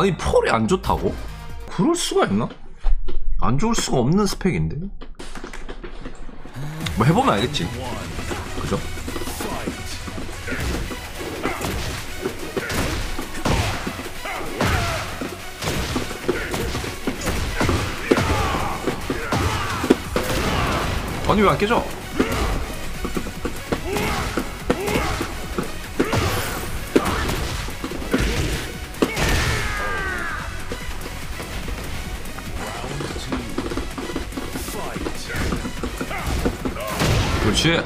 아니 폴이 안 좋다고? 그럴 수가 있나? 안 좋을 수가 없는 스펙인데? 뭐 해보면 알겠지. 그죠? 아니 왜 안 깨져? 그렇지.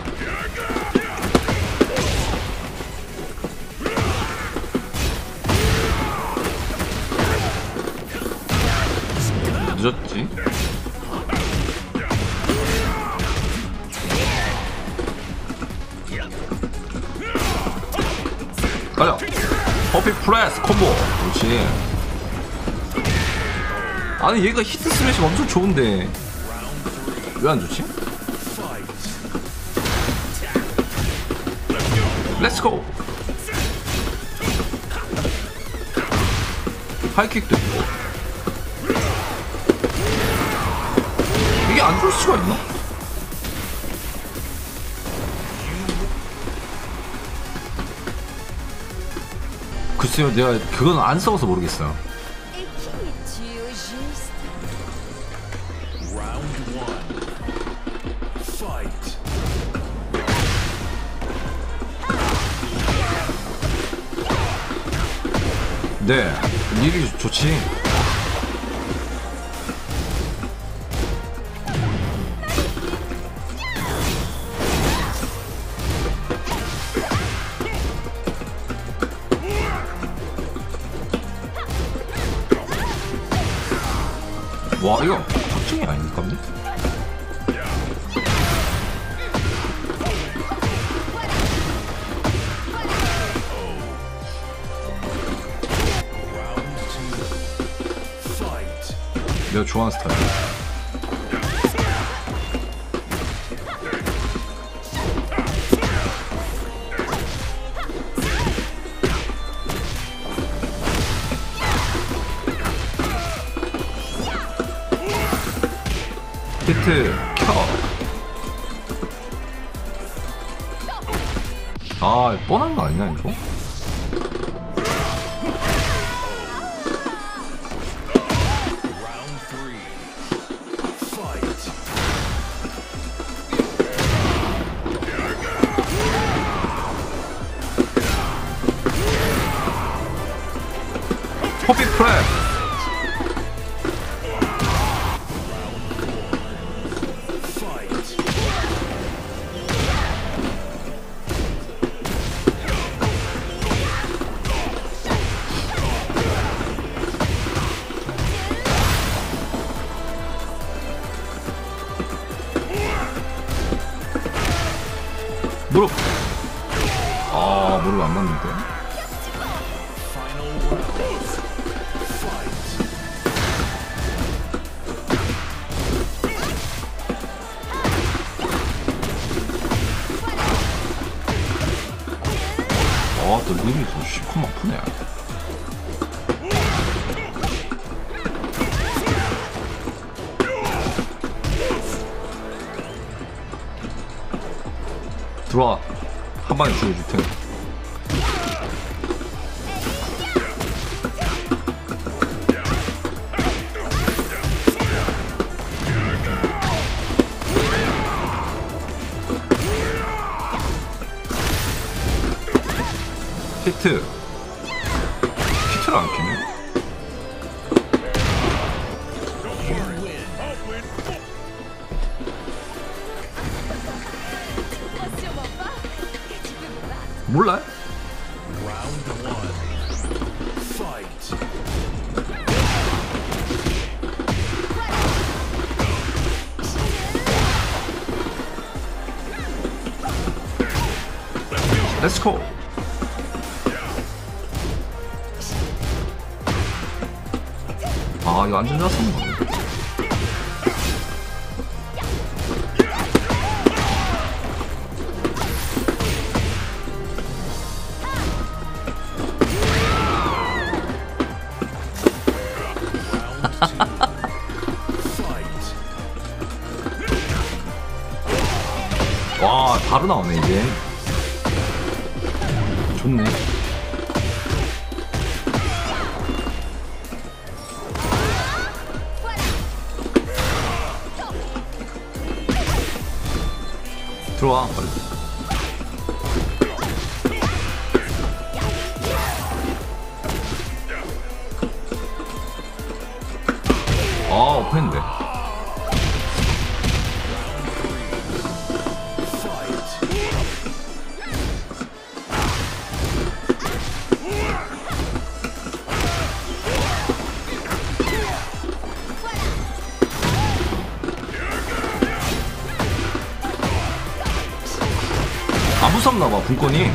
늦었지. 가자. 퍼펙트 프레스 콤보. 그렇지. 아니 얘가 히트 스매시 엄청 좋은데 왜 안 좋지? 렛츠고! 하이킥도 있고. 이게 안 좋을 수가 있나? 글쎄요, 내가 그건 안 써서 모르겠어요. 네, 일이 좋지. 와, 이거 확정이 아닙니까? 내가 좋아하는 스타일. 히트 켜. 아, 뻔한 거 아니냐 이거? 퍼펙트 프레스. 무릎. 아, 무릎 안 맞는데. 아, 또 림이 더 시커먼 아프네. 들어와. 한 방에 죽여줄 테니. 히트. 히트를 안 키네. 몰라? Let's go. 아, 이거 완전 잘 쓰는 거네. 와, 바로 나오네 이제. 좋네. 들어와 빨리. 아, 오픈인데. 무섭나봐 분권이.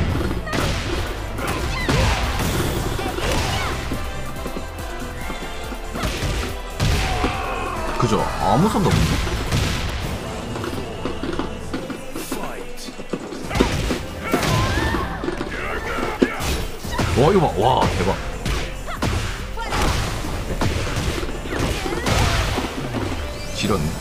그죠? 아 무섭나 본데. 와 이거 봐. 와 대박. 지렸네.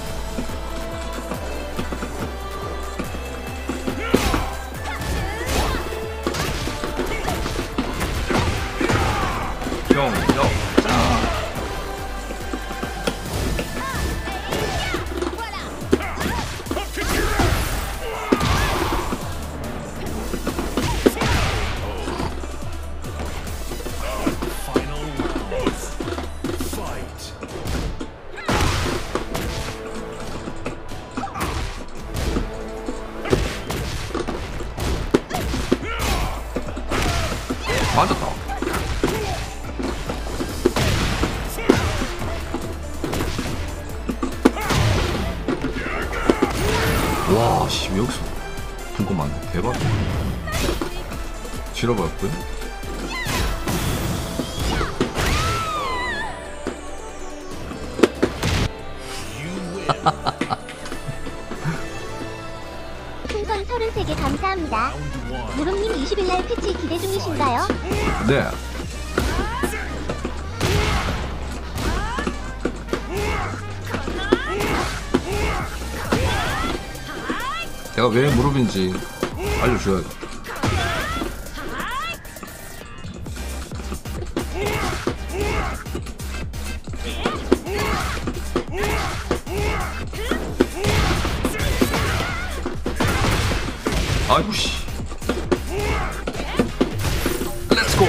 맞았다. 와, 씨, 왜 여기서 분권 많네. 대박. 지려버렸고요. 풍선 33개 감사합니다. 무릎님 20일날 패치 기대 중이신가요? 네. 내가 왜 무릎인지 알려줘야 돼. 아이고 씨. 렛츠고.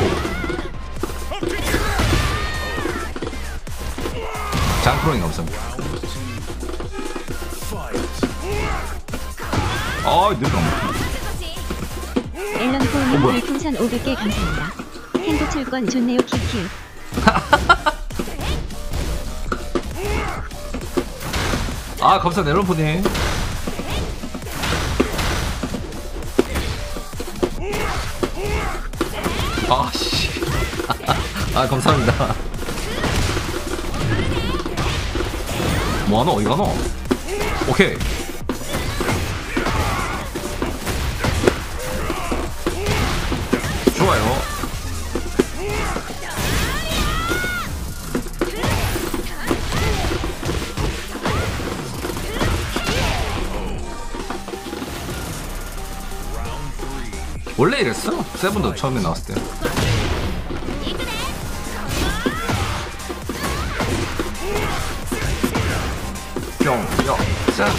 장프로잉 감사합니다. 아, 늘 감사합니다. 앨런폴님 별풍선 500개 감사합니다. 행복 철권 좋네요 키키. 아, 감사합니다 앨런폴님. 아, 씨. 아, 감사합니다. 뭐하노? 어디 가노? 오케이. 좋아요. 원래 이랬어? 세븐도 처음에 나왔을 때. 뿅, 뿅, 짠.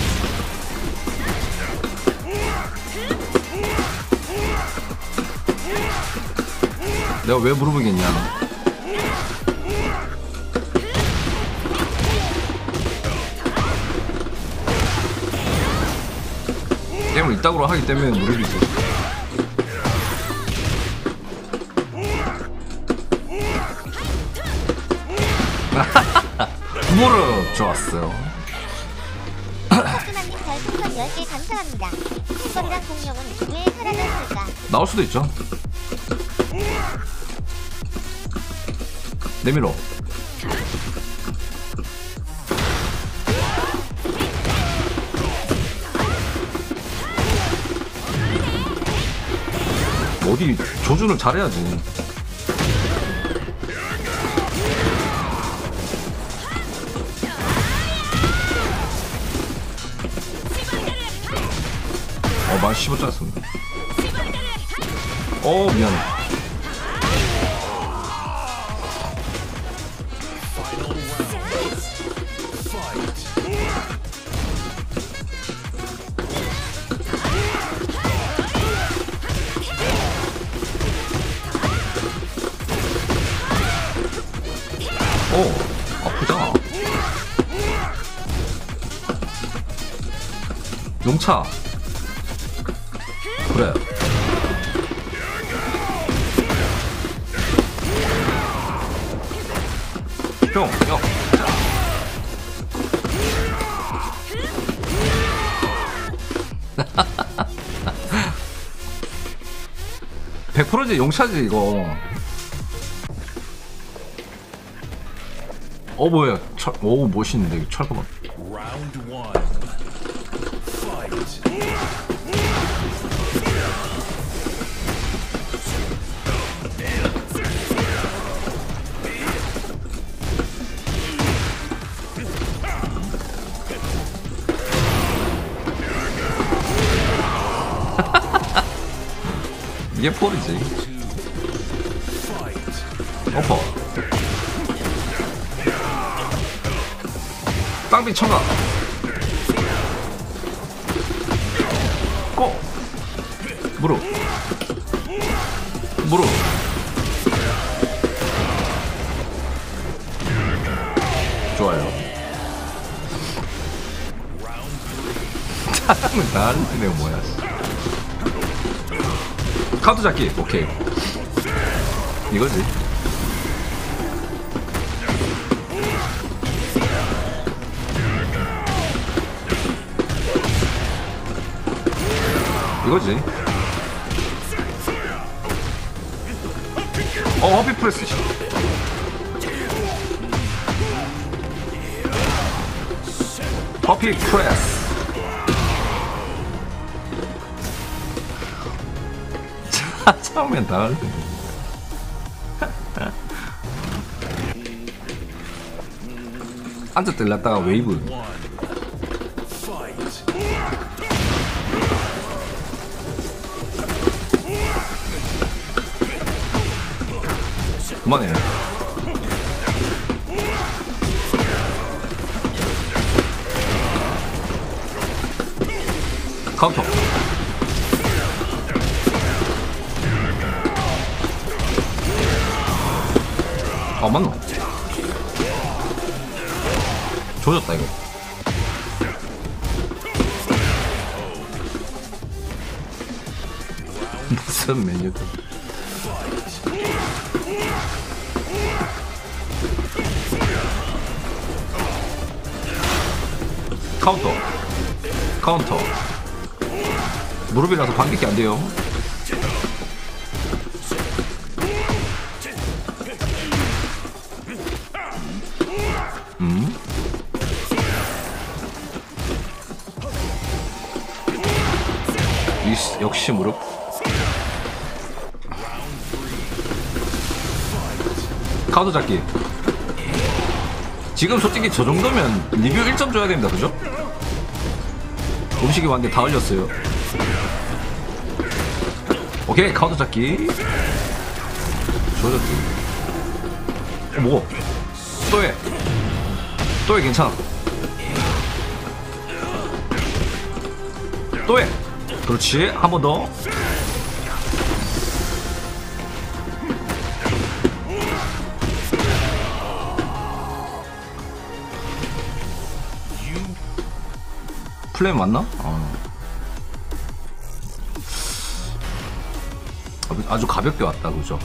내가 왜 물어보겠냐. 게임을 이따구로 하기 때문에 무릎이 있어. 무릎 좋았어요. 하트만님 별풍선 10개 감사합니다. 풍선이랑 공룡은 왜 사라졌을까? 나올 수도 있죠. 내밀어. 어디 조준을 잘해야지. 아, 15점 썼네. 어, 미안. 오, 아프다. 용차. 그래. 뿅, 뿅. 하하하하. 100%지 용차지 이거. 어 뭐야? 철, 오 멋있는데 철거만. 이게 폴이지. 어퍼 땅비 청각 고! 무릎 무릎 좋아요. 짜장면 다 하는데 뭐야. 카드 잡기 오케이 이거지. 이거지. 어 허피 프레스. 허피 프레스. 처음엔 다 할 텐데. 앉았다 일났다가 웨이브. 그만해. 카운터. 아 맞나? 조졌다 이거. 무슨 메뉴도. 카운터 카운터. 무릎이라서 반격이 안 돼요. 역시 무릎. 카드 잡기. 지금 솔직히 저 정도면 리뷰 1점 줘야 됩니다. 그죠? 음식이 왔는데 다 흘렸어요. 오케이 카드 잡기. 조졌지. 뭐? 또 해. 또 해 괜찮아. 또 해. 그렇지, 한 번 더. 플레이 맞나? 아. 아주 가볍게 왔다, 그죠?